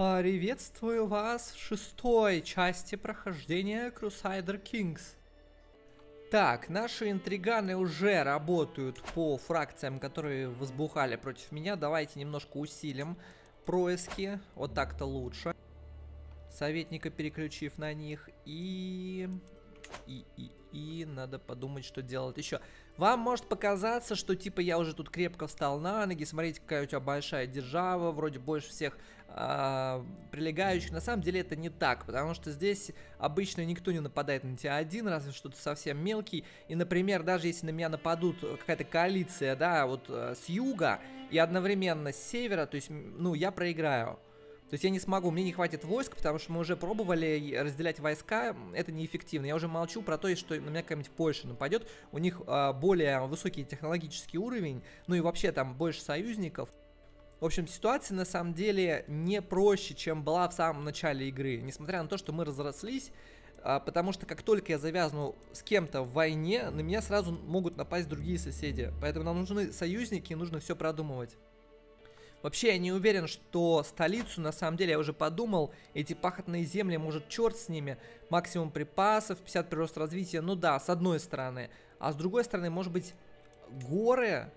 Приветствую вас в шестой части прохождения Crusader Kings. Так, наши интриганы уже работают по фракциям, которые возбухали против меня. Давайте немножко усилим происки, вот так-то лучше. Советника переключив на них и надо подумать, что делать еще. Вам может показаться, что типа я уже тут крепко встал на ноги. Смотрите, какая у тебя большая держава, вроде больше всех прилегающих. На самом деле это не так, потому что здесь обычно никто не нападает на тебя один, разве что ты совсем мелкий. И, например, даже если на меня нападут какая-то коалиция, да, вот с юга и одновременно с севера, то есть, ну, я проиграю. То есть я не смогу, мне не хватит войск, потому что мы уже пробовали разделять войска, это неэффективно. Я уже молчу про то, что на меня какая-нибудь Польша нападет, у них более высокий технологический уровень, ну и вообще там больше союзников. В общем, ситуация на самом деле не проще, чем была в самом начале игры, несмотря на то, что мы разрослись, потому что как только я завязну с кем-то в войне, на меня сразу могут напасть другие соседи, поэтому нам нужны союзники и нужно все продумывать. Вообще, я не уверен, что столицу, на самом деле, я уже подумал, эти пахотные земли, может, черт с ними, максимум припасов, 50 прирост развития, ну да, с одной стороны. А с другой стороны, может быть, горы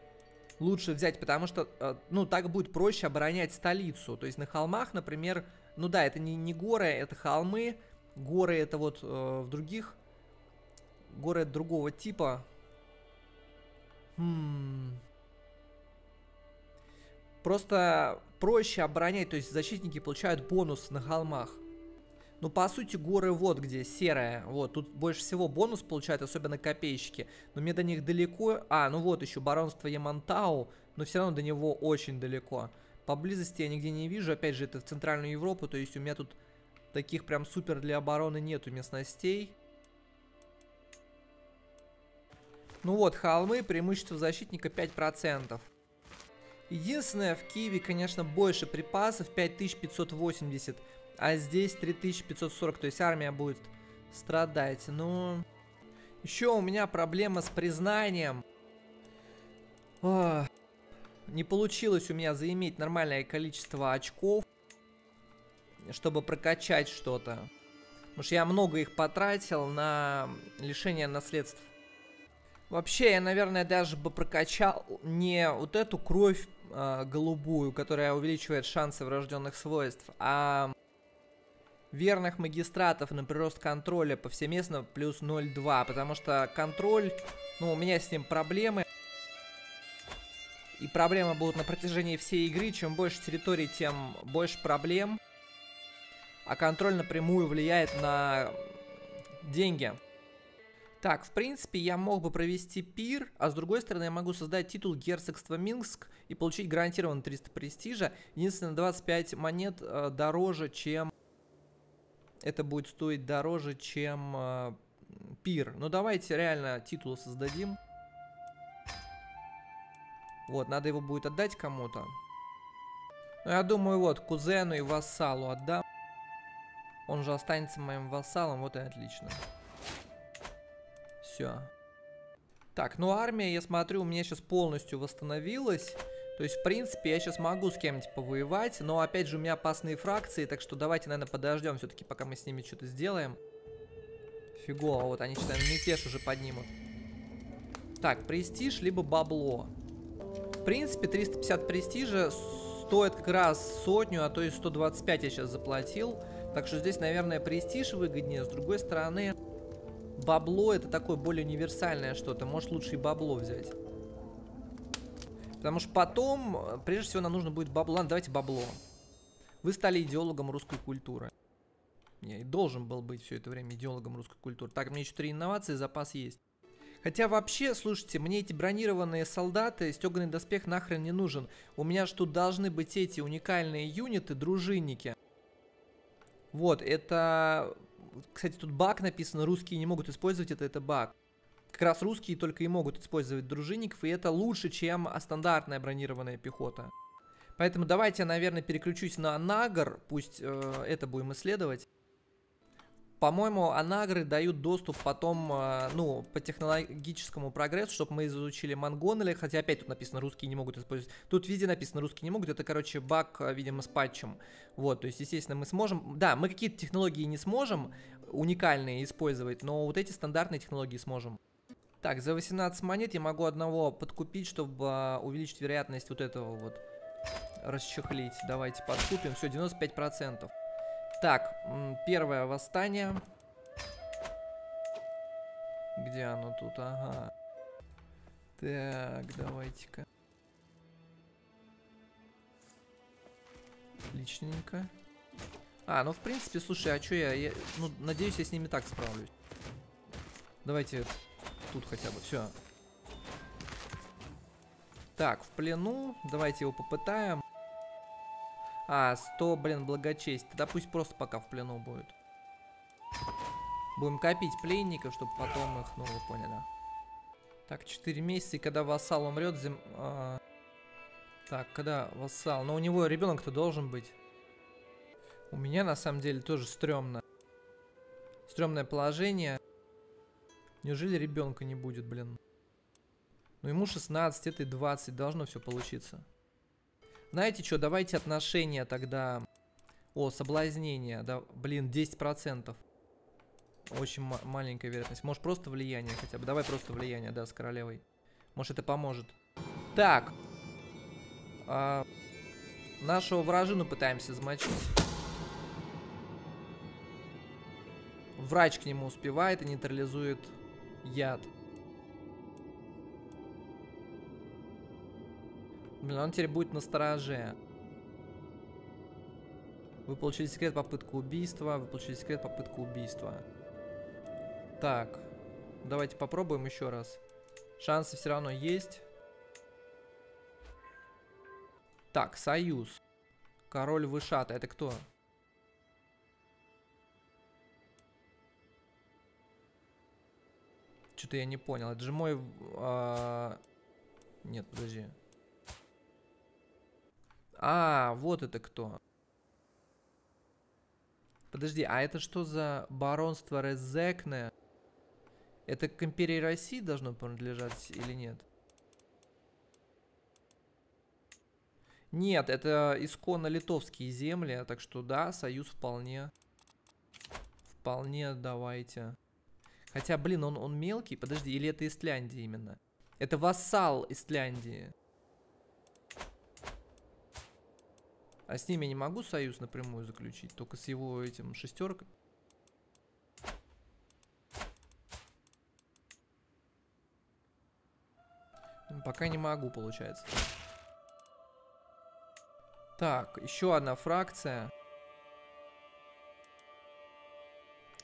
лучше взять, потому что, ну, так будет проще оборонять столицу. То есть на холмах, например, ну да, это не горы, это холмы, горы это вот в других, горы другого типа. Просто проще оборонять, то есть защитники получают бонус на холмах. Ну, по сути, горы вот где, серая. Вот, тут больше всего бонус получают, особенно копейщики. Но мне до них далеко. А, ну вот еще баронство Ямантау, но все равно до него очень далеко. Поблизости я нигде не вижу. Опять же, это в Центральную Европу, то есть у меня тут таких прям супер для обороны нету местностей. Ну вот, холмы, преимущество защитника 5%. Единственное, в Киеве, конечно, больше припасов, 5580, а здесь 3540, то есть армия будет страдать. Но еще у меня проблема с признанием. Ох, не получилось у меня заиметь нормальное количество очков, чтобы прокачать что-то. Потому что я много их потратил на лишение наследства. Вообще, я, наверное, даже бы прокачал не вот эту кровь голубую, которая увеличивает шансы врожденных свойств, а верных магистратов на прирост контроля повсеместно плюс 0,2, потому что контроль, ну, у меня с ним проблемы. И проблемы будут на протяжении всей игры, чем больше территорий, тем больше проблем. А контроль напрямую влияет на деньги. Так, в принципе, я мог бы провести пир, а с другой стороны, я могу создать титул герцогства Минск и получить гарантированно 300 престижа. Единственное, 25 монет дороже, чем... Это будет стоить дороже, чем пир. Но давайте реально титул создадим. Вот, надо его будет отдать кому-то. Ну, я думаю, вот, кузену и вассалу отдам. Он же останется моим вассалом, вот и отлично. Все. Так, ну армия, я смотрю, у меня сейчас полностью восстановилась. То есть, в принципе, я сейчас могу с кем-нибудь повоевать. Но, опять же, у меня опасные фракции. Так что давайте, наверное, подождем все-таки, пока мы с ними что-то сделаем. Фигово, вот они, считаю, мятеж уже поднимут. Так, престиж, либо бабло. В принципе, 350 престижа стоит как раз 100, а то и 125 я сейчас заплатил. Так что здесь, наверное, престиж выгоднее. С другой стороны... Бабло это такое более универсальное что-то. Может, лучше и бабло взять. Потому что потом, прежде всего, нам нужно будет бабло. Ладно, давайте бабло. Вы стали идеологом русской культуры. Я и должен был быть все это время идеологом русской культуры. Так, мне еще 3 инновации, запас есть. Хотя вообще, слушайте, мне эти бронированные солдаты, стеганый доспех нахрен не нужен. У меня же тут должны быть эти уникальные юниты, дружинники. Вот, это... Кстати, тут баг написано, русские не могут использовать это баг. Как раз русские только и могут использовать дружинников, и это лучше, чем стандартная бронированная пехота. Поэтому давайте я, наверное, переключусь на Нагар, пусть это будем исследовать. По-моему, анагры дают доступ потом, ну, по технологическому прогрессу, чтобы мы изучили Монгомери, хотя опять тут написано, русские не могут использовать. Тут везде написано, русские не могут, это, короче, баг, видимо, с патчем. Вот, то есть, естественно, мы сможем, да, мы какие-то технологии не сможем уникальные использовать, но вот эти стандартные технологии сможем. Так, за 18 монет я могу одного подкупить, чтобы увеличить вероятность вот этого вот расчехлить. Давайте подкупим, все, 95%. Так, первое восстание. Где оно тут? Ага. Так, давайте-ка. Отличненько. А, ну в принципе, слушай, а что я... Ну, надеюсь, я с ними так справлюсь. Давайте тут хотя бы, все. Так, в плену. Давайте его попытаем. А, 100, блин, благочесть. Тогда пусть просто пока в плену будет. Будем копить пленников, чтобы потом их, ну, вы поняли. Так, 4 месяца, и когда вассал умрет, Так, когда вассал... Но у него ребенок-то должен быть. У меня, на самом деле, тоже стрёмно. Стрёмное положение. Неужели ребенка не будет, блин? Ну, ему 16, это и 20. Должно все получиться. Знаете что, давайте отношения тогда... О, соблазнение, да, блин, 10%. Очень маленькая вероятность. Может, просто влияние хотя бы? Давай просто влияние, да, с королевой. Может, это поможет. Так. Нашего вражину пытаемся замочить. Врач к нему успевает и нейтрализует яд. Блин, он теперь будет на стороже. Вы получили секрет попытку убийства. Вы получили секрет попытку убийства. Так. Давайте попробуем еще раз. Шансы все равно есть. Так, союз. Король Вышата. Это кто? Что-то я не понял. Это же мой... Нет, подожди. А, вот это кто? Подожди, а это что за баронство Резекне? Это к империи России должно принадлежать или нет? Нет, это исконно литовские земли, так что да, союз вполне. Вполне давайте. Хотя, блин, он мелкий, подожди, или это Истляндия именно? Это вассал Истляндии. А с ними я не могу союз напрямую заключить, только с его этим шестеркой. Пока не могу, получается. Так, еще одна фракция.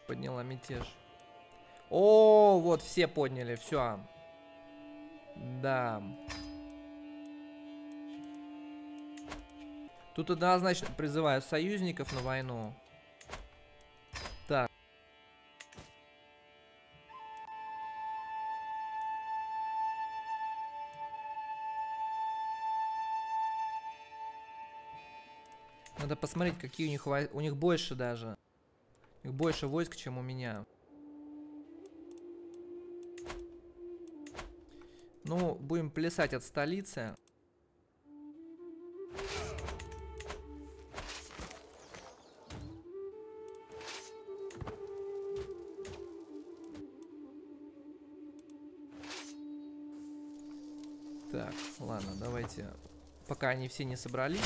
Подняла мятеж. О, вот все подняли, все. Да. Тут однозначно призываю союзников на войну. Так. Надо посмотреть, какие у них войска. У них больше даже. У них больше войск, чем у меня. Ну, будем плясать от столицы. Так, ладно, давайте, пока они все не собрались,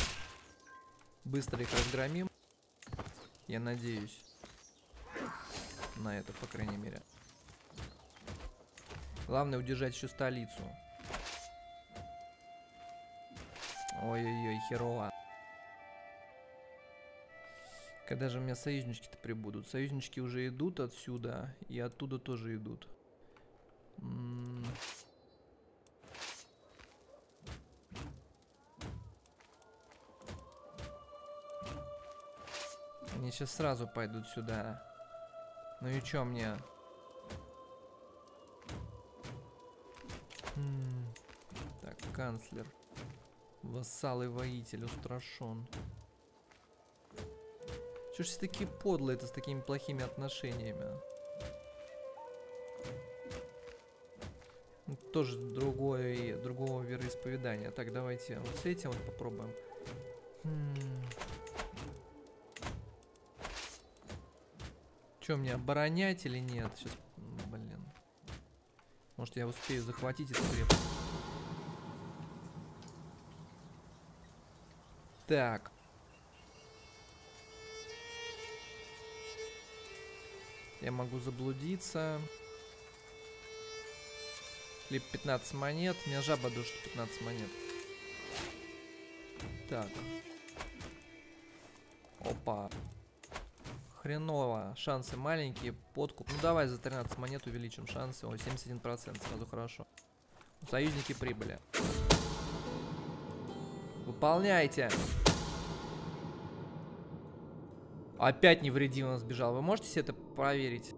быстро их разгромим, я надеюсь, на это, по крайней мере. Главное удержать еще столицу. Ой-ой-ой, херово. Когда же у меня союзнички-то прибудут? Союзнички уже идут отсюда, и оттуда тоже идут. Они сейчас сразу пойдут сюда. Ну и чё мне? Так, канцлер. Вассал и воитель устрашен. Чё ж все такие подлые это с такими плохими отношениями? Тоже другого вероисповедания. Так, давайте вот с этим вот попробуем. Чё, мне оборонять или нет? Сейчас, блин. Может, я успею захватить эту крепость. Так. Я могу заблудиться. Либо 15 монет. Меня жаба душит 15 монет. Так. Опа. Хреново. Шансы маленькие. Подкуп. Ну давай за 13 монет увеличим шансы. О, 71%. Сразу хорошо. Союзники прибыли. Выполняйте. Опять невредимо сбежал. Вы можете себе это проверить?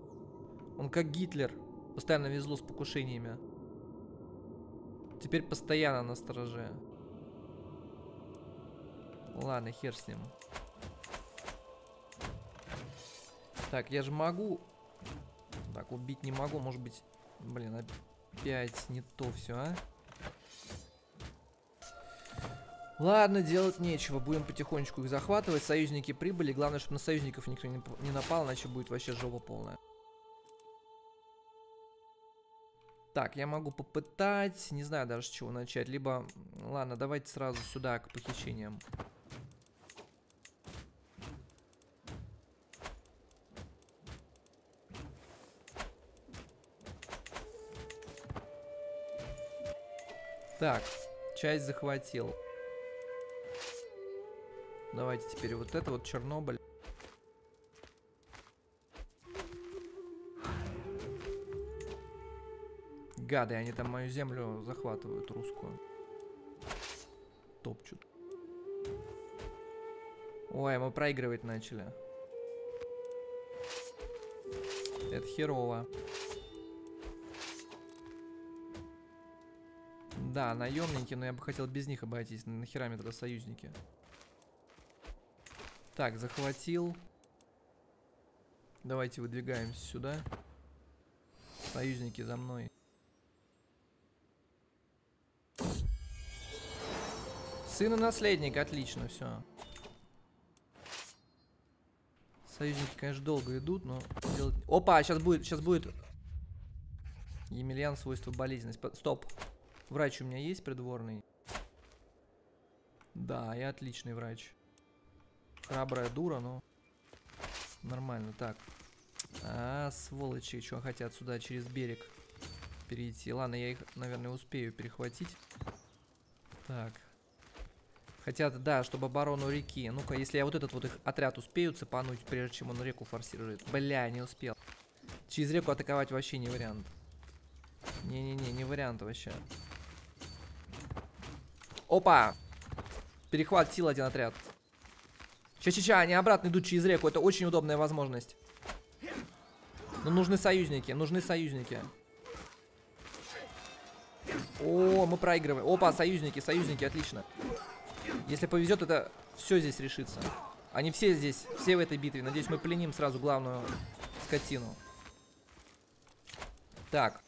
Он как Гитлер. Постоянно везло с покушениями. Теперь постоянно на стороже. Ладно, хер с ним. Так, я же могу. Так, убить не могу. Может быть... Блин, опять не то все, а? Ладно, делать нечего. Будем потихонечку их захватывать. Союзники прибыли. Главное, чтобы на союзников никто не напал, иначе будет вообще жопа полная. Так, я могу попытать. Не знаю даже, с чего начать. Либо... Ладно, давайте сразу сюда, к похищениям. Так, часть захватил. Давайте теперь вот это вот Чернобыль. Гады, они там мою землю захватывают русскую. Топчут. Ой, мы проигрывать начали. Это херово. Да, наемники, но я бы хотел без них обойтись. Нахера мне тогда союзники? Так, захватил. Давайте выдвигаемся сюда. Союзники за мной. Сын и наследник, отлично, все. Союзники, конечно, долго идут, но... Делать... Опа, сейчас будет... Емельян, свойство болезненность. Стоп. Врач у меня есть придворный? Да, я отличный врач. Храбрая дура, но нормально. Так. А, сволочи, что хотят сюда через берег перейти. Ладно, я их, наверное, успею перехватить. Так. Хотят, да, чтобы оборону реки. Ну-ка, если я вот этот вот их отряд успею цепануть, прежде чем он реку форсирует. Бля, не успел. Через реку атаковать вообще не вариант. Не-не-не, не вариант вообще. Опа! Перехватил один отряд. Ча-ча-ча, они обратно идут через реку. Это очень удобная возможность. Но нужны союзники, нужны союзники. О, мы проигрываем. Опа, союзники, отлично. Если повезет, это все здесь решится. Они все здесь, все в этой битве. Надеюсь, мы пленим сразу главную скотину. Так.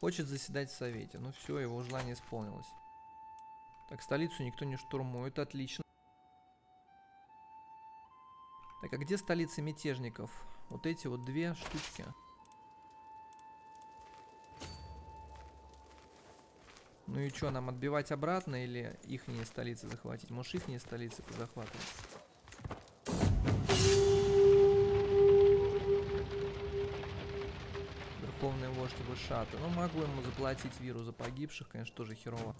Хочет заседать в совете. Ну все, его желание исполнилось. Так, столицу никто не штурмует. Отлично. Так, а где столицы мятежников? Вот эти вот две штучки. Ну и что, нам отбивать обратно или ихние столицы захватить? Может, ихние столицы позахватывать? Верховный вождь Вышата. Ну, могу ему заплатить виру за погибших, конечно, тоже херово.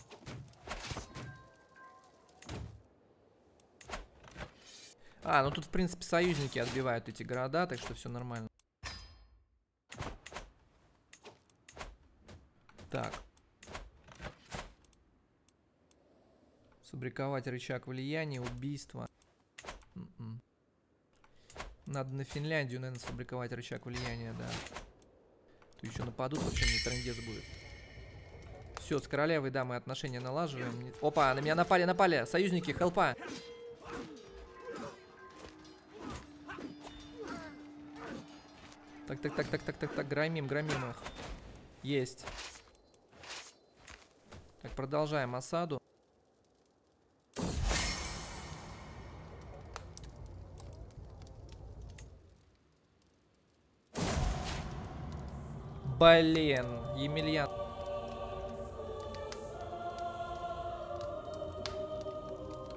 А, ну тут, в принципе, союзники отбивают эти города, так что все нормально. Так. Сфабриковать рычаг влияния, убийство. Надо на Финляндию, наверное, сфабриковать рычаг влияния, да. еще нападут, вообще мне трындец будет. Все, с королевой, да, мы отношения налаживаем. Опа, на меня напали, напали. Союзники, хелпа. Так, так, так, так, так, так, так, громим, громим их. Есть. Так, продолжаем осаду. Блин, Емельян.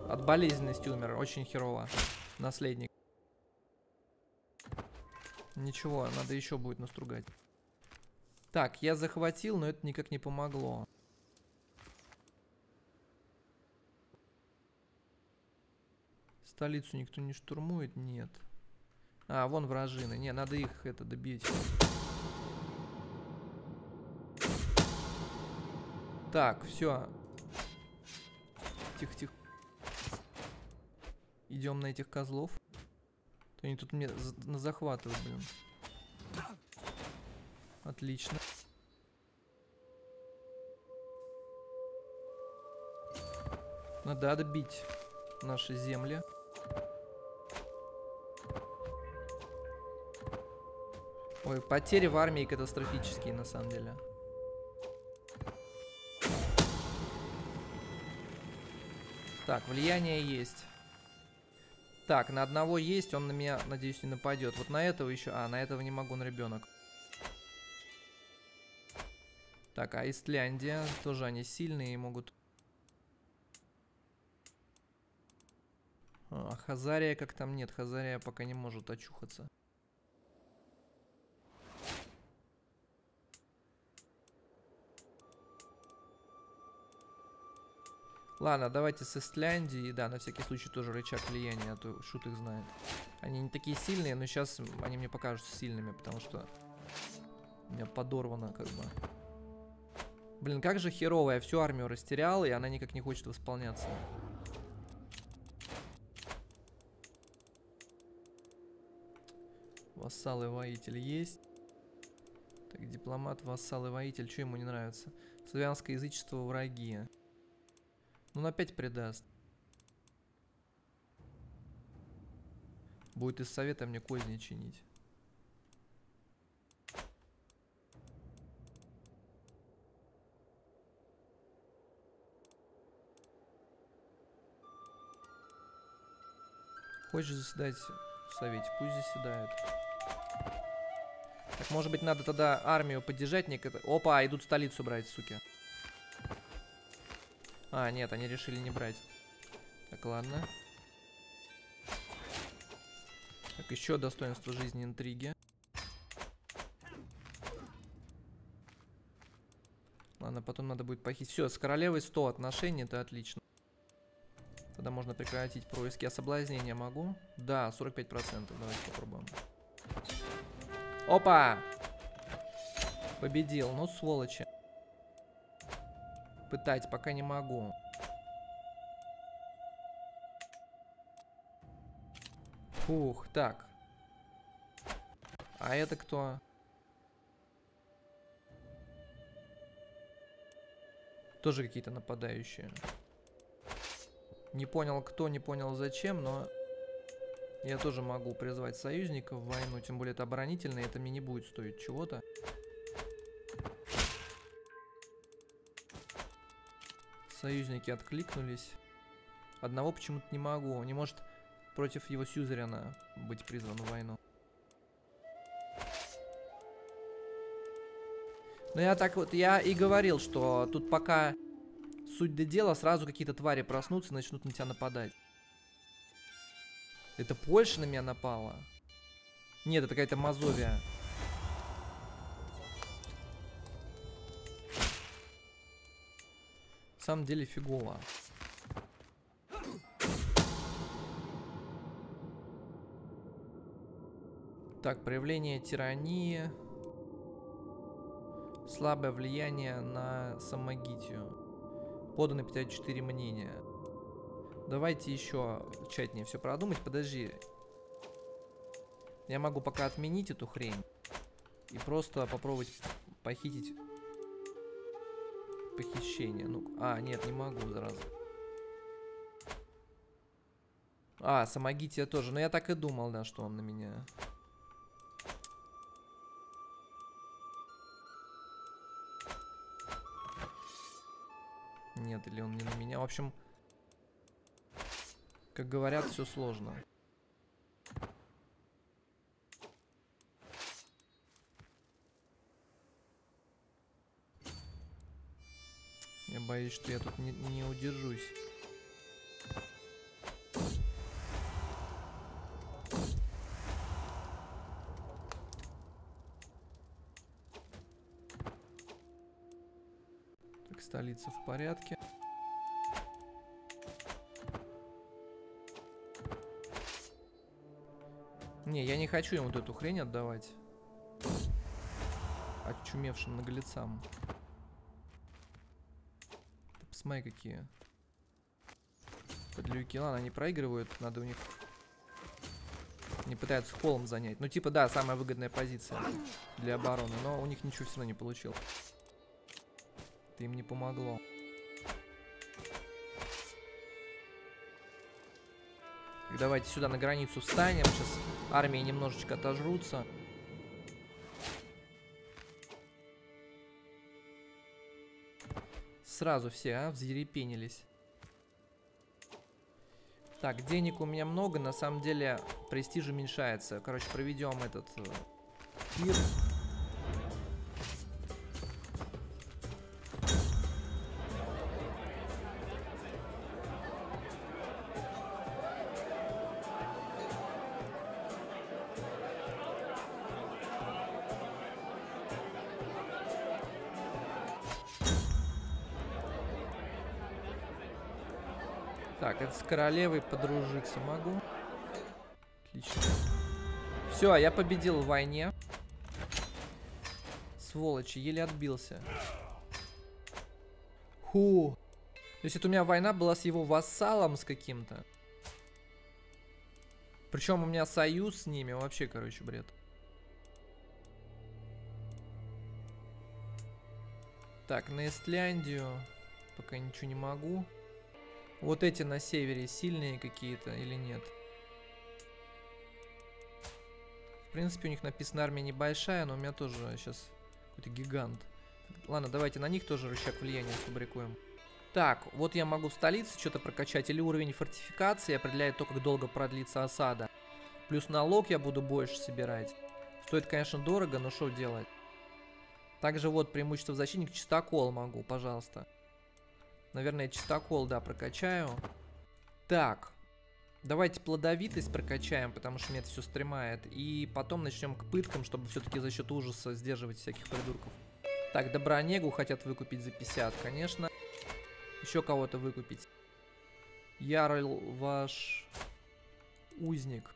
От болезненности умер, очень херово. Наследник. Ничего, надо еще будет настругать. Так, я захватил, но это никак не помогло. Столицу никто не штурмует? Нет. А, вон вражины. Не, надо их это добить. Так, все. Тихо-тихо. Идем на этих козлов. Они тут мне захватывают, блин. Отлично. Надо отбить наши земли. Ой, потери в армии катастрофические, на самом деле. Так, влияние есть. Так, на одного есть, он на меня, надеюсь, не нападет. Вот на этого еще... А, на этого не могу, он ребенок. Так, а Истляндия, тоже они сильные и могут... А, Хазария как там нет, Хазария пока не может очухаться. Ладно, давайте с Истляндии, да, на всякий случай тоже рычаг влияния, а то шут их знает. Они не такие сильные, но сейчас они мне покажутся сильными, потому что у меня подорвано как бы. Блин, как же херово, я всю армию растерял, и она никак не хочет восполняться. Вассал и воитель есть. Так, дипломат, вассал и воитель, что ему не нравится? Славянское язычество, враги. Он опять предаст. Будет из совета мне козни чинить. Хочешь заседать в совете? Пусть заседают. Так, может быть, надо тогда армию поддержать? Опа, идут столицу брать, суки. А, нет, они решили не брать. Так, ладно. Так, еще достоинство жизни интриги. Ладно, потом надо будет похитить. Все, с королевой 100 отношений, это отлично. Тогда можно прекратить происки. Я соблазнение могу? Да, 45%. Давайте попробуем. Опа! Победил, ну сволочи. Пытать пока не могу. Фух, так. А это кто? Тоже какие-то нападающие. Не понял кто, не понял зачем, но... Я тоже могу призвать союзников в войну, тем более это оборонительно, и это мне не будет стоить чего-то. Союзники откликнулись. Одного почему-то не могу. Не может против его сюзерена быть призван в войну. Но я так вот, я и говорил, что тут пока суть до дела, сразу какие-то твари проснутся и начнут на тебя нападать. Это Польша на меня напала? Нет, это какая-то Мазовия. На самом деле фигово. Так, проявление тирании. Слабое влияние на самогитию. Подано 54 мнения. Давайте еще тщательнее все продумать. Подожди. Я могу пока отменить эту хрень. И просто попробовать Похитить. Похищение. Ну, а, нет, не могу, зараза. А, самогития тоже. Но я так и думал, да, что он на меня... Нет, или он не на меня. В общем, как говорят, все сложно. Я боюсь, что я тут не удержусь. Так, столица в порядке. Не, я не хочу ему вот эту хрень отдавать. Отчумевшим наглецам. Смотри, какие. Под люки. Ладно, они проигрывают. Надо у них... Они пытаются холм занять. Ну, типа, да, самая выгодная позиция для обороны. Но у них ничего все равно не получилось. Это им не помогло. И давайте сюда на границу встанем. Сейчас армии немножечко отожрутся. Сразу все, а, взъерепенились. Так, денег у меня много. На самом деле, престиж уменьшается. Короче, проведем этот пир. Так, это с королевой подружиться могу. Отлично. Все, я победил в войне. Сволочи, еле отбился. Ху. То есть это у меня война была с его вассалом с каким-то. Причем у меня союз с ними. Вообще, короче, бред. Так, на Истляндию пока ничего не могу. Вот эти на севере сильные какие-то или нет? В принципе, у них написано армия небольшая, но у меня тоже сейчас какой-то гигант. Ладно, давайте на них тоже рычаг влияния сфабрикуем. Так, вот я могу в столице что-то прокачать. Или уровень фортификации определяет то, как долго продлится осада. Плюс налог я буду больше собирать. Стоит, конечно, дорого, но что делать? Также вот преимущество в защитник. Чистокол могу, пожалуйста. Наверное, чистокол, да, прокачаю. Так, давайте плодовитость прокачаем, потому что меня это все стремает. И потом начнем к пыткам, чтобы все-таки за счет ужаса сдерживать всяких придурков. Так, Добронегу хотят выкупить за 50, конечно. Еще кого-то выкупить. Ярл ваш узник.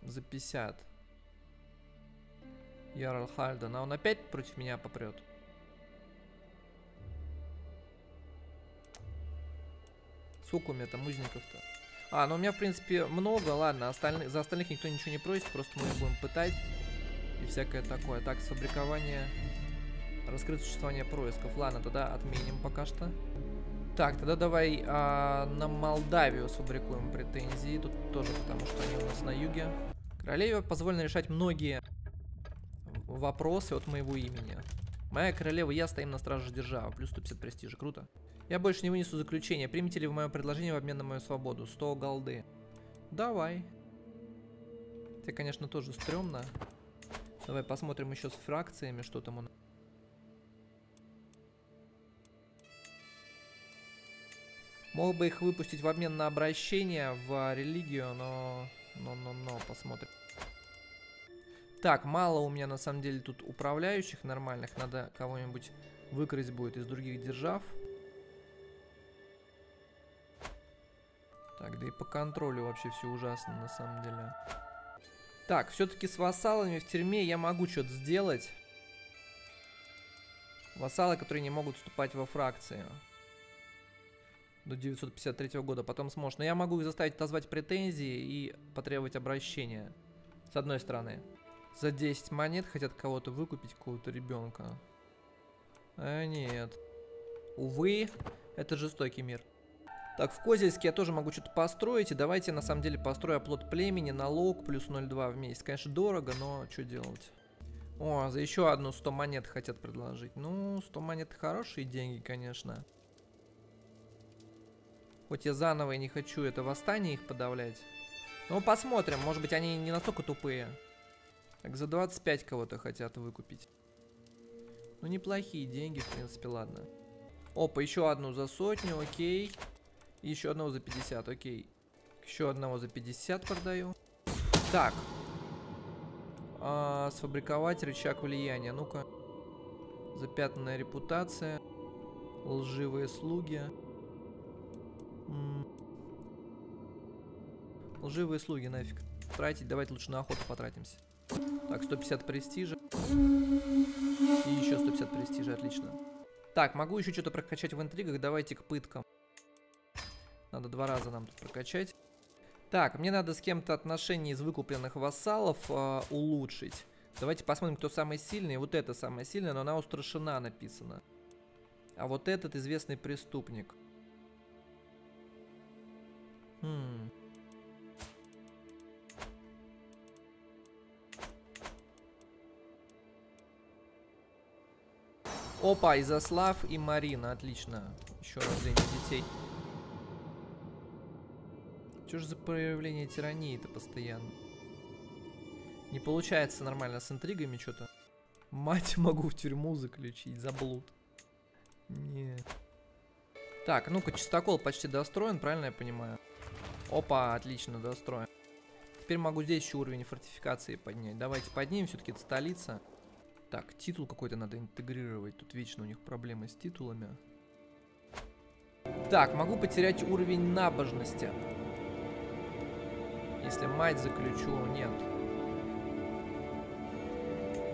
За 50. Ярл Хальдан, а он опять против меня попрет. Сколько у меня там узников-то? А, ну у меня, в принципе, много. Ладно, за остальных никто ничего не просит. Просто мы их будем пытать. И всякое такое. Так, сфабрикование. Раскрыть существование происков. Ладно, тогда отменим пока что. Так, тогда давай на Молдавию сфабрикуем претензии. Тут тоже, потому что они у нас на юге. Королеве позволено решать многие вопросы от моего имени. Моя королева и я стоим на страже державы. Плюс 150 престижа. Круто. Я больше не вынесу заключения. Примите ли вы мое предложение в обмен на мою свободу? 100 голды. Давай. Тебе, конечно, тоже стрёмно. Давай посмотрим еще с фракциями, что там у нас. Мог бы их выпустить в обмен на обращение в религию, но посмотрим. Так, мало у меня на самом деле тут управляющих нормальных. Надо кого-нибудь выкрасть будет из других держав. Так, да и по контролю вообще все ужасно на самом деле. Так, все-таки с вассалами в тюрьме я могу что-то сделать. Вассалы, которые не могут вступать во фракции. до 953 года, потом сможешь. Но я могу их заставить отозвать претензии и потребовать обращения. С одной стороны. За 10 монет хотят кого-то выкупить, какого-то ребенка. А нет. Увы, это жестокий мир. Так, в Козельске я тоже могу что-то построить. И давайте, на самом деле, построю оплот племени. Налог плюс 0,2 в месяц. Конечно, дорого, но что делать? О, за еще одну 100 монет хотят предложить. Ну, 100 монет хорошие деньги, конечно. Хоть я заново и не хочу это восстание их подавлять. Ну, посмотрим. Может быть, они не настолько тупые. Так, за 25 кого-то хотят выкупить. Ну, неплохие деньги, в принципе, ладно. Опа, еще одну за 100, окей. И еще одного за 50, окей. Еще одного за 50 продаю. Так. Сфабриковать рычаг влияния. Ну-ка. Запятнанная репутация. Лживые слуги. Лживые слуги нафиг тратить. Давайте лучше на охоту потратимся. Так, 150 престижа. И еще 150 престижа, отлично. Так, могу еще что-то прокачать в интригах. Давайте к пыткам. Надо 2 раза нам тут прокачать. Так, мне надо с кем-то отношения из выкупленных вассалов улучшить. Давайте посмотрим, кто самый сильный. Вот это самое сильное, но она устрашена написана. А вот этот известный преступник. Опа, Изяслав и Марина, отлично. Еще рождение детей. Что же за проявление тирании-то постоянно? Не получается нормально с интригами что-то. Мать могу в тюрьму заключить за блуд. Нет. Так, ну-ка, чистокол почти достроен, правильно я понимаю? Опа, отлично, достроен. Теперь могу здесь еще уровень фортификации поднять. Давайте поднимем, все-таки это столица. Так, титул какой-то надо интегрировать. Тут вечно у них проблемы с титулами. Так, могу потерять уровень набожности. Если мать заключу, нет.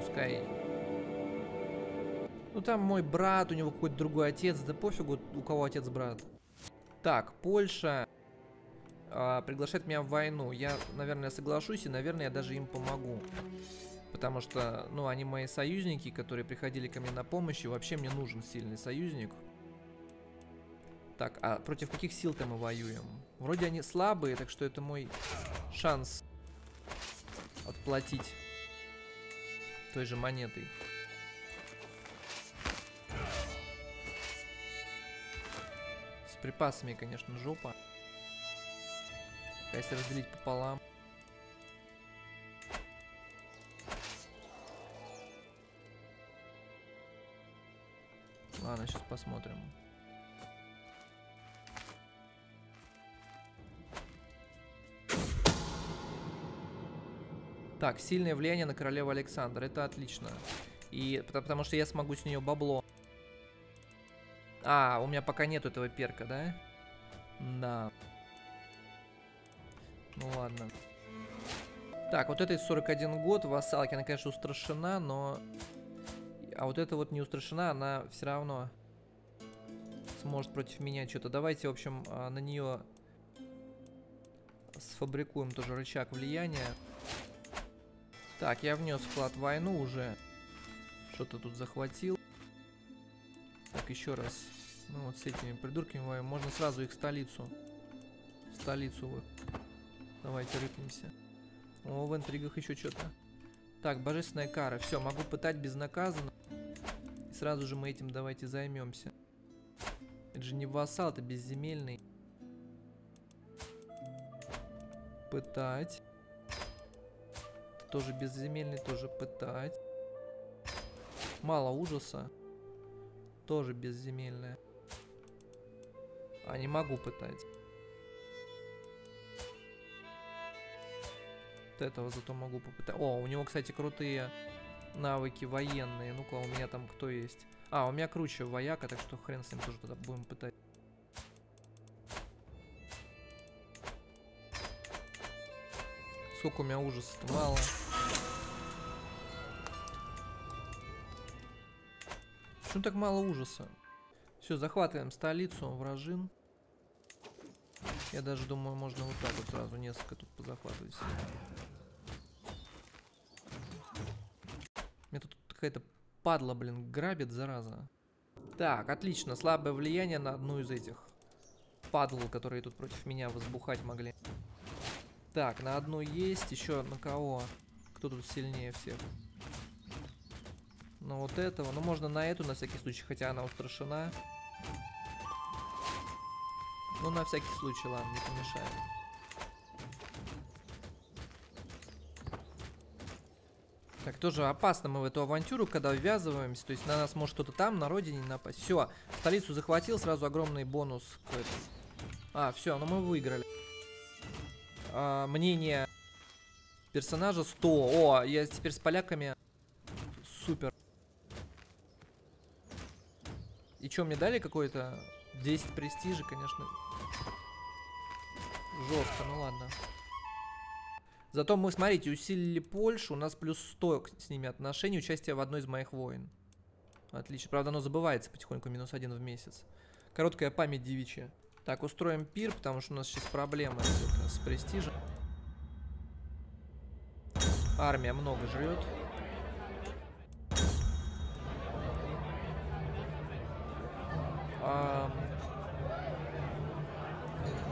Пускай. Ну там мой брат, у него какой-то другой отец. Да пофигу, у кого отец-брат. Так, Польша приглашает меня в войну. Я, наверное, соглашусь и, наверное, я даже им помогу. Потому что, ну, они мои союзники, которые приходили ко мне на помощь. И вообще мне нужен сильный союзник. Так, а против каких сил-то мы воюем? Вроде они слабые, так что это мой шанс отплатить той же монетой. С припасами, конечно, жопа. Если разделить пополам. Ладно, сейчас посмотрим. Так, сильное влияние на королеву Александра. Это отлично. И потому что я смогу с нее бабло. А, у меня пока нет этого перка, да? Да. Ну ладно. Так, вот этой 41 год. Вассалки, она, конечно, устрашена, но... А вот эта вот не устрашена, она все равно сможет против меня что-то. Давайте, в общем, на нее сфабрикуем тоже рычаг влияния. Так, я внес вклад в войну уже. Что-то тут захватил. Так, еще раз. Ну вот с этими придурками воюем. Можно сразу их столицу. Столицу вот. Давайте рыпнемся. О, в интригах еще что-то. Так, божественная кара. Все, могу пытать безнаказанно. И сразу же мы этим давайте займемся. Это же не вассал, это безземельный. Пытать. Тоже безземельный, тоже пытать. Мало ужаса. Тоже безземельная. А, не могу пытать. Вот этого зато могу попытать. О, у него, кстати, крутые навыки военные. Ну-ка, у меня там кто есть? А, у меня круче вояка, так что хрен с ним, тоже тогда будем пытать. Сколько у меня ужасов-то, мало. Почему так мало ужаса? Все, захватываем столицу, вражин. Я даже думаю, можно вот так вот сразу несколько тут позахватывать. Мне тут какая-то падла, блин, грабит, зараза. Так, отлично. Слабое влияние на одну из этих падл, которые тут против меня возбухать могли. Так, на одну есть. Еще на кого? Кто тут сильнее всех? Ну, вот этого. Ну, можно на эту, на всякий случай, хотя она устрашена. Ну, на всякий случай, ладно, не помешает. Так, тоже опасно мы в эту авантюру, когда ввязываемся. То есть на нас может кто-то там, на родине напасть. Все, столицу захватил, сразу огромный бонус. А, все, ну мы выиграли. А, мнение персонажа 100. О, я теперь с поляками. Супер. И что, мне дали какое-то 10 престижа, конечно. Жестко, ну ладно. Зато мы, смотрите, усилили Польшу. У нас плюс 100 с ними отношений. Участие в одной из моих войн. Отлично. Правда, оно забывается потихоньку. Минус 1 в месяц. Короткая память девичья. Так, устроим пир, потому что у нас сейчас проблемы с престижем. Армия много жрет.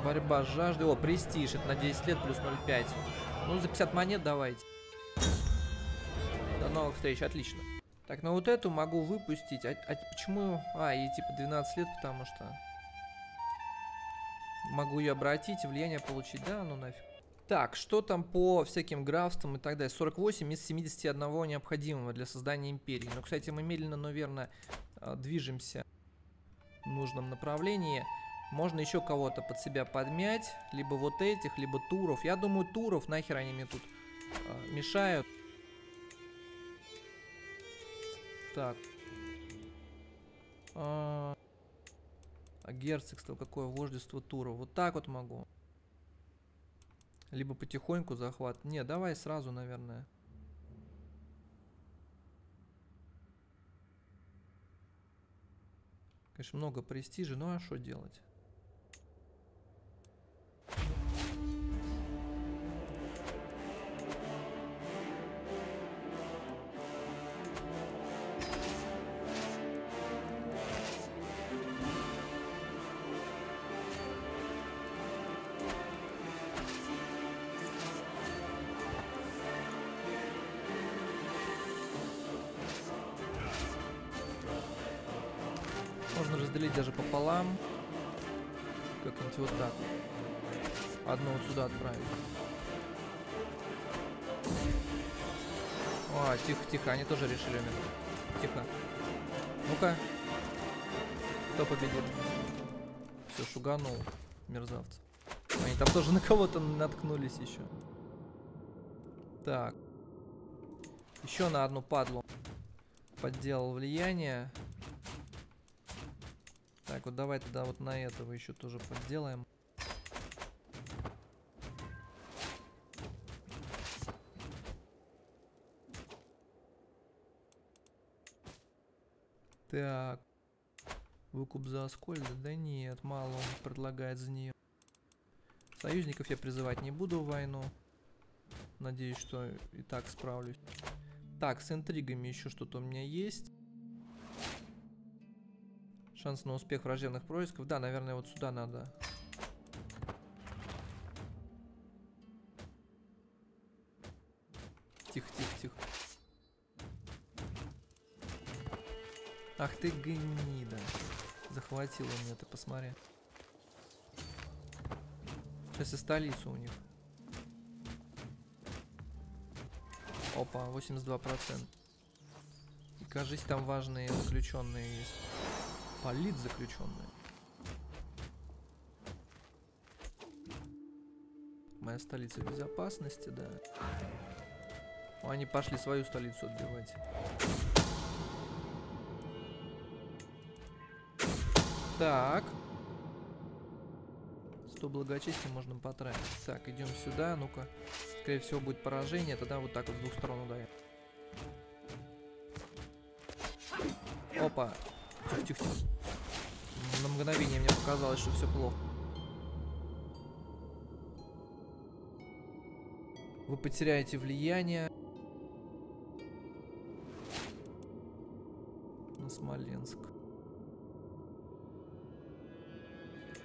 Борьба с жаждой. О, престиж. Это на 10 лет плюс 0,5. Ну, за 50 монет давайте. До новых встреч. Отлично. Так, ну вот эту могу выпустить. А почему? А, ей типа 12 лет, потому что... Могу ее обратить, влияние получить. Да, ну нафиг. Так, что там по всяким графствам и так далее? 48 из 71 необходимого для создания империи. Ну, кстати, мы медленно, но верно движемся в нужном направлении. Можно еще кого-то под себя подмять. Либо вот этих, либо туров. Я думаю, туров, нахер они мне тут мешают. Так. А герцогство какое? Вождество туров. Вот так вот могу. Либо потихоньку захват. Не, давай сразу, наверное. Конечно, много престижа. Ну а что делать? Можно разделить даже пополам. Как-нибудь вот так. Одну вот сюда отправить. А, тихо-тихо. Они тоже решили меня. Тихо. Ну-ка. Кто победил? Все, шуганул. Мерзавцы. Они там тоже на кого-то наткнулись еще. Так. Еще на одну падлу. Подделал влияние. Так, вот давай тогда вот на этого еще тоже подделаем. Так. Выкуп за Аскольда? Да нет, мало он предлагает за нее. Союзников я призывать не буду в войну. Надеюсь, что и так справлюсь. Так, с интригами еще что-то у меня есть. Шанс на успех враждебных происков. Да, наверное, вот сюда надо. Тихо, тихо, тихо. Ах ты гнида. Захватила меня, ты посмотри. Сейчас и столицу у них. Опа, 82%. И, кажется, там важные заключенные есть. Политзаключенные. Моя столица в безопасности, да. О, они пошли свою столицу отбивать. Так. 100 благочестия можно потратить. Так, идем сюда. Ну-ка. Скорее всего, будет поражение. Тогда вот так вот с двух сторон ударим. Опа. Тихо-тихо-тихо. На мгновение мне показалось, что все плохо. Вы потеряете влияние на Смоленск.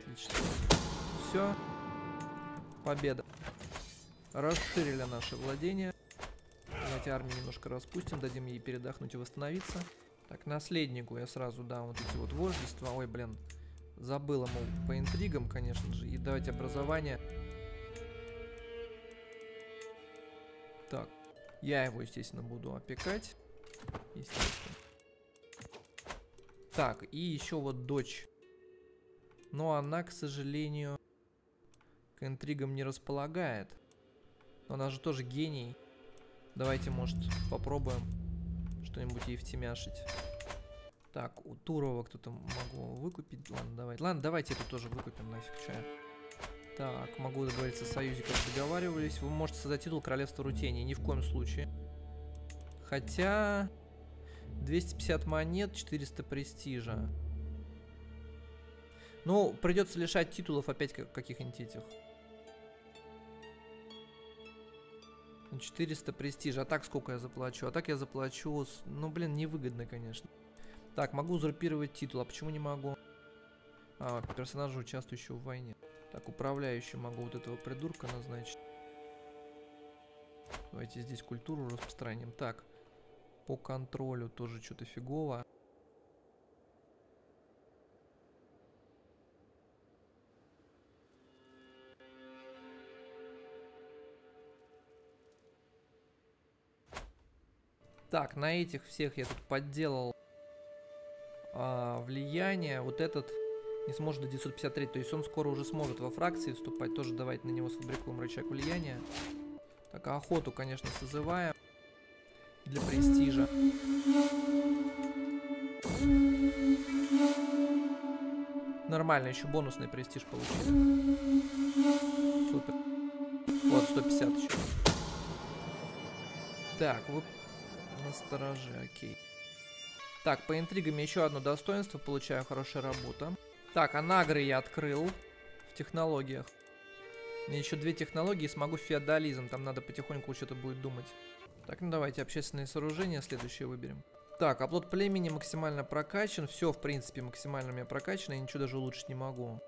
Отлично. Все. Победа. Расширили наше владение. Давайте армию немножко распустим, дадим ей передохнуть и восстановиться. Так, наследнику я сразу дам вот эти вот вождества. Ой, блин, забыла, мол, по интригам, конечно же. И давайте образование. Так, я его, естественно, буду опекать. Естественно. Так, и еще вот дочь. Но она, к сожалению, к интригам не располагает. Но она же тоже гений. Давайте, может, попробуем что-нибудь ей втемяшить. Так, у Турова кто-то могу выкупить. Ладно, давайте. Ладно, давайте это тоже выкупим, нафиг чая. Так, могу договориться с союзником, как договаривались. Вы можете создать титул Королевства Рутении. Ни в коем случае. Хотя... 250 монет, 400 престижа. Ну, придется лишать титулов опять каких-нибудь этих. 400 престижа. А так сколько я заплачу? А так я заплачу... Ну, блин, невыгодно, конечно. Так, могу узурпировать титул. А почему не могу? А, персонажа, участвующего в войне. Так, управляющий могу вот этого придурка назначить. Давайте здесь культуру распространим. Так, по контролю тоже что-то фигово. Так, на этих всех я тут подделал влияние. Вот этот не сможет до 953, то есть он скоро уже сможет во фракции вступать. Тоже давайте на него сфабрикуем рычаг влияния. Так, охоту, конечно, созываем для престижа. Нормально, еще бонусный престиж получили. Супер. Вот, 150 еще. Так, вы... Насторожи, окей. Так, по интригам еще одно достоинство. Получаю, хорошая работа. Так, анагры я открыл в технологиях. Мне еще 2 технологии, смогу феодализм. Там надо потихоньку что-то будет думать. Так, ну давайте общественные сооружения следующее выберем. Так, оплот племени максимально прокачан. Все, в принципе, максимально у меня прокачано. Я ничего даже улучшить не могу.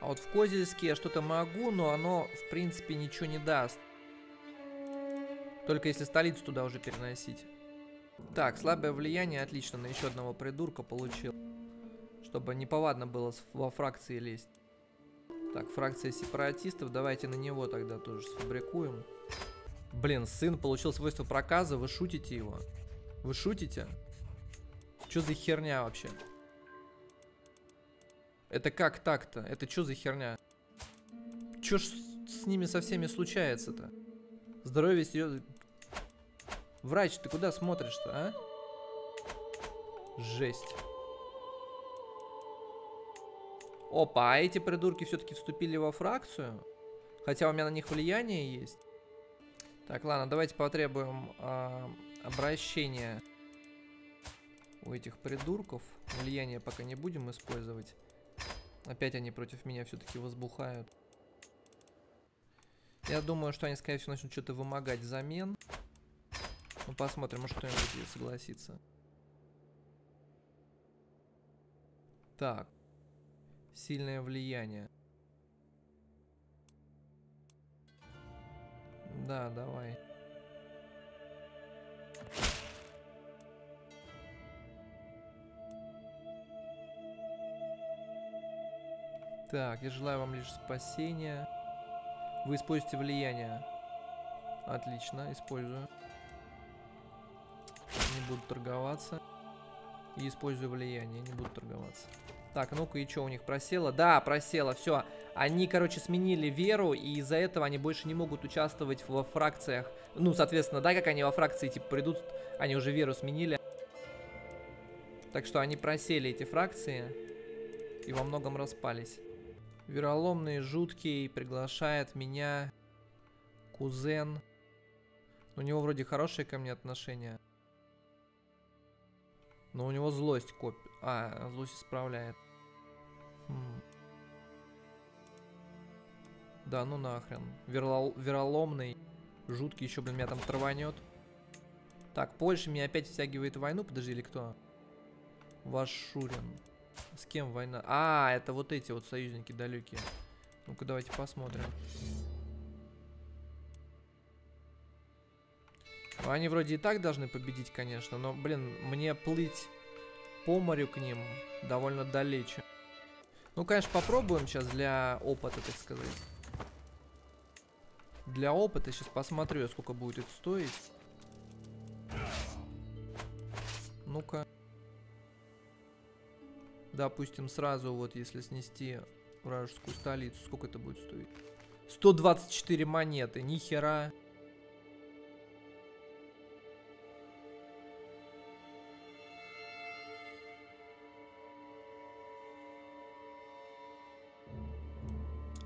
А вот в Козельске я что-то могу, но оно, в принципе, ничего не даст. Только если столицу туда уже переносить. Так, слабое влияние, отлично, на еще одного придурка получил. Чтобы неповадно было во фракции лезть. Так, фракция сепаратистов, давайте на него тогда тоже сфабрикуем. Блин, сын получил свойство проказа, вы шутите его? Вы шутите? Че за херня вообще? Это как так-то? Это че за херня? Че ж с ними со всеми случается-то? Здоровье серьезно... Врач, ты куда смотришь-то, а? Жесть. Опа, а эти придурки все-таки вступили во фракцию? Хотя у меня на них влияние есть. Так, ладно, давайте потребуем обращения у этих придурков. Влияние пока не будем использовать. Опять они против меня все-таки возбухают. Я думаю, что они, скорее всего, начнут что-то вымогать взамен. Ну, посмотрим, может кто-нибудь согласится. Так. Сильное влияние. Да, давай. Так, я желаю вам лишь спасения. Вы используете влияние. Отлично, использую. Не буду торговаться. И использую влияние, не буду торговаться. Так, ну-ка, и что у них просело? Да, просело, все. Они, короче, сменили веру, и из-за этого они больше не могут участвовать во фракциях. Ну, соответственно, да, как они во фракции, типа, придут, они уже веру сменили. Так что они просели эти фракции и во многом распались. Вероломный, жуткий, приглашает меня кузен. У него вроде хорошие ко мне отношения. Но у него злость копит. А, злость исправляет. Да, ну нахрен. Вероломный Жуткий еще, блин, меня там траванет. Так, Польша меня опять втягивает в войну. Подожди, или кто? Вашурин. С кем война? А, это вот эти вот союзники далекие. Ну-ка, давайте посмотрим. Они вроде и так должны победить, конечно. Но, блин, мне плыть по морю к ним довольно далече. Ну, конечно, попробуем сейчас для опыта, так сказать. Для опыта сейчас посмотрю, сколько будет это стоить. Ну-ка. Допустим, сразу вот если снести вражескую столицу, сколько это будет стоить? 124 монеты, ни хера.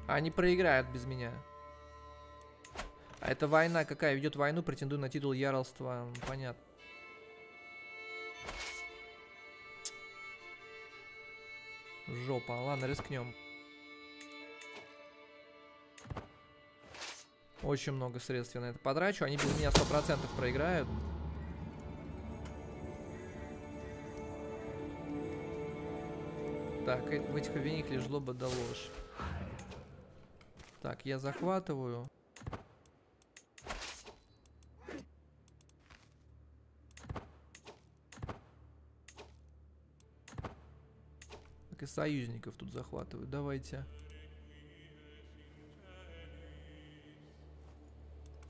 Они проиграют без меня. А это война какая? Ведет войну, претендую на титул яролства. Понятно. Жопа. Ладно, рискнем. Очень много средств я на это потрачу. Они без меня 100% проиграют. Так, в этих овенях лишь злоба да ложь. Так, я захватываю. Так, и союзников тут захватываю. Давайте.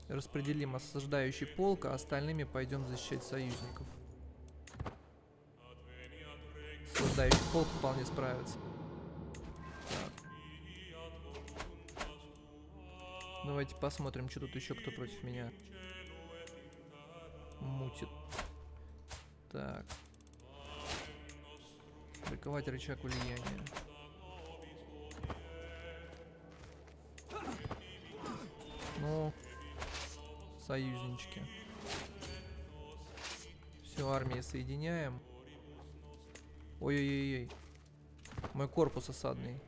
Распределим осаждающий полк, а остальными пойдем защищать союзников. Осаждающий полк вполне справится. Давайте посмотрим, что тут еще кто против меня мутит. Так. Приковать рычаг влияния. Ну, союзнички. Все, армии соединяем. Ой-ой-ой. Мой корпус осадный.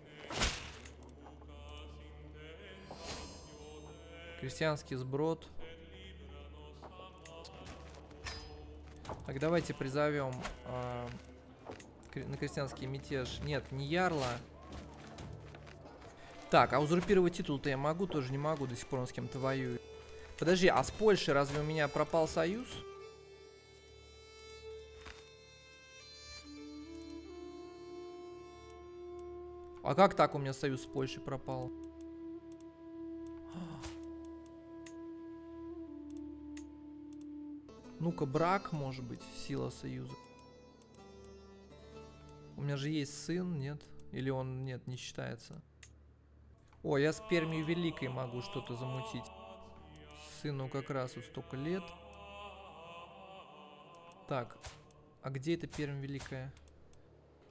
Крестьянский сброд. Так, давайте призовем на крестьянский мятеж. Нет, не ярла. Так, а узурпировать титул-то я могу, тоже не могу. До сих пор он с кем-то воюет. Подожди, а с Польшей разве у меня пропал союз? А как так у меня союз с Польшей пропал? Ну-ка, брак, может быть, сила союза. У меня же есть сын, нет? Или он, нет, не считается. О, я с Пермью Великой могу что-то замутить. Сыну как раз вот столько лет. Так, а где это Пермь Великая?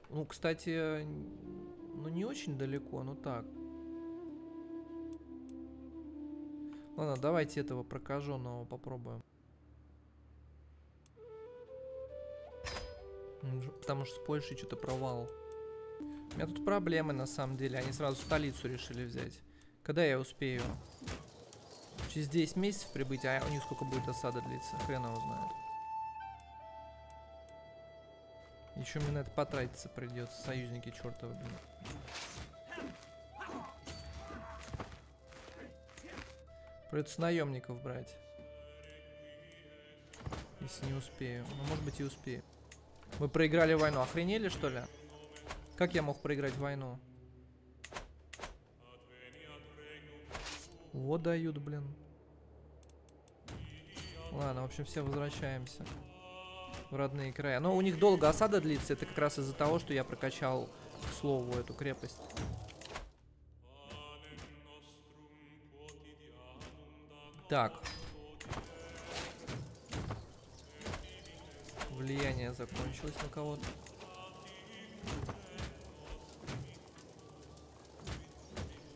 Ну, кстати, ну не очень далеко, но так. Ладно, давайте этого прокаженного попробуем. Потому что с Польшей что-то провал. У меня тут проблемы на самом деле. Они сразу столицу решили взять. Когда я успею? Через 10 месяцев прибыть, а у них сколько будет осада длиться? Хрен его знает. Еще мне на это потратиться придется. Союзники чертовы, блин. Придется наемников брать. Если не успею. Ну, может быть, и успею. Мы проиграли войну. Охренели, что ли? Как я мог проиграть войну? Вот дают, блин. Ладно, в общем, все возвращаемся в родные края. Но у них долго осада длится. Это как раз из-за того, что я прокачал, к слову, эту крепость. Так. Влияние закончилось на кого-то.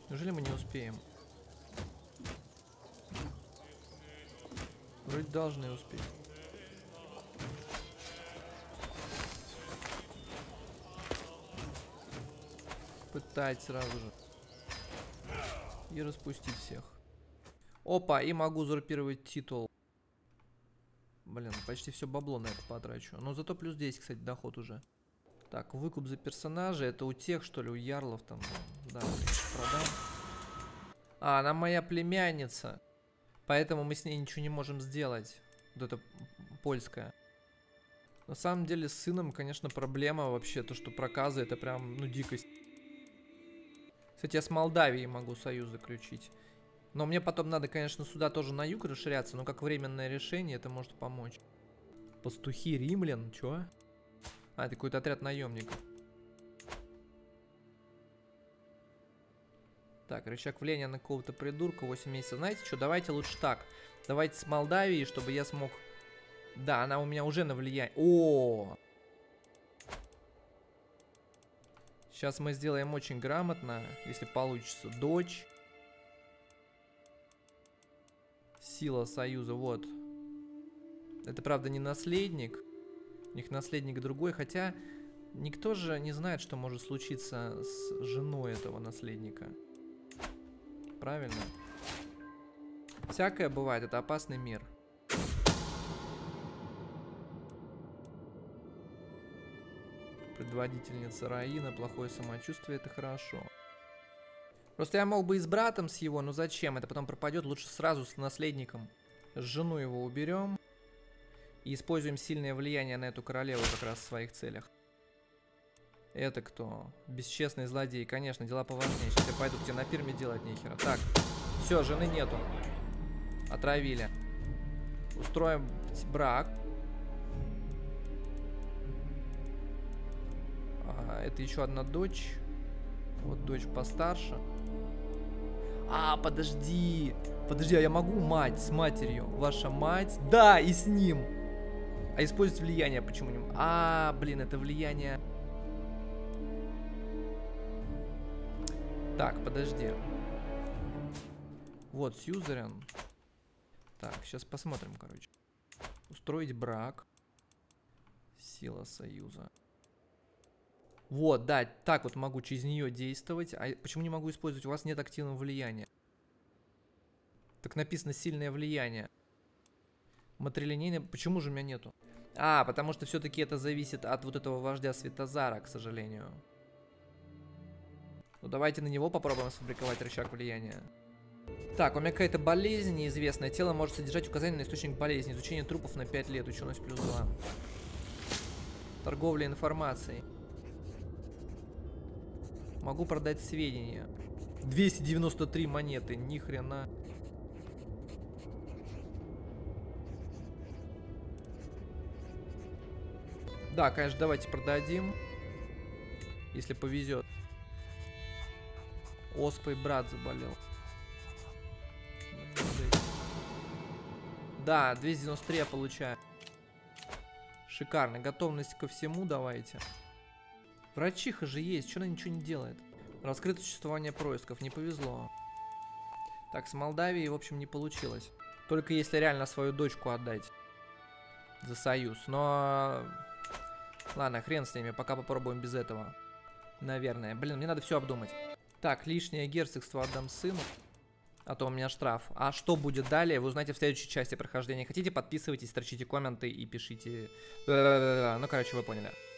Неужели мы не успеем? Вроде должны успеть. Пытать сразу же. И распустить всех. Опа, и могу узурпировать титул. Блин, почти все бабло на это потрачу. Но зато плюс 10, кстати, доход уже. Так, выкуп за персонажа. Это у тех, что ли, у ярлов там. Да, продам. А, она моя племянница. Поэтому мы с ней ничего не можем сделать. Вот это польская. На самом деле с сыном, конечно, проблема вообще. То, что проказы, это прям, ну, дикость. Кстати, я с Молдавией могу союз заключить. Но мне потом надо, конечно, сюда тоже на юг расширяться. Но как временное решение это может помочь. Пастухи римлян, чё? А, это какой-то отряд наемников. Так, рычаг влияния на какого-то придурка, 8 месяцев. Знаете что, давайте лучше так. Давайте с Молдавией, чтобы я смог... Да, она у меня уже на влияние. О! Сейчас мы сделаем очень грамотно, если получится. Дочь. Сила союза, вот. Это, правда, не наследник. У них наследник другой, хотя никто же не знает, что может случиться с женой этого наследника. Правильно? Всякое бывает, это опасный мир. Предводительница Раина, плохое самочувствие, это хорошо. Просто я мог бы и с братом с его, но зачем? Это потом пропадет, лучше сразу с наследником. Жену его уберем. И используем сильное влияние на эту королеву как раз в своих целях. Это кто? Бесчестный злодей. Конечно, дела поважнее. Сейчас я пойду к тебе на пирме делать нехера. Так, все, жены нету. Отравили. Устроим брак. А, это еще одна дочь. Вот дочь постарше. А, подожди. Подожди, а я могу мать с матерью? Ваша мать? Да, и с ним. А использовать влияние почему не... А, блин, это влияние... Так, подожди. Вот, сюзерен. Так, сейчас посмотрим, короче. Устроить брак. Сила союза. Вот, да, так вот могу через нее действовать. А почему не могу использовать? У вас нет активного влияния. Так написано сильное влияние. Матрилинейное. Почему же у меня нету? А, потому что все-таки это зависит от вот этого вождя Светозара, к сожалению. Ну давайте на него попробуем сфабриковать рычаг влияния. Так, у меня какая-то болезнь неизвестная. Тело может содержать указание на источник болезни. Изучение трупов на 5 лет. Ученость плюс 2. Торговля информацией. Могу продать сведения. 293 монеты, ни хрена. Да, конечно, давайте продадим. Если повезет. Оспой брат заболел. Да, 293 я получаю. Шикарно. Готовность ко всему давайте. Врачиха же есть, что она ничего не делает? Раскрыто существование происков, не повезло. Так, с Молдавией, в общем, не получилось. Только если реально свою дочку отдать за союз. Но... Ладно, хрен с ними, пока попробуем без этого. Наверное. Блин, мне надо все обдумать. Так, лишнее герцогство отдам сыну. А то у меня штраф. А что будет далее, вы узнаете в следующей части прохождения. Хотите, подписывайтесь, строчите комменты и пишите... Ну, короче, вы поняли.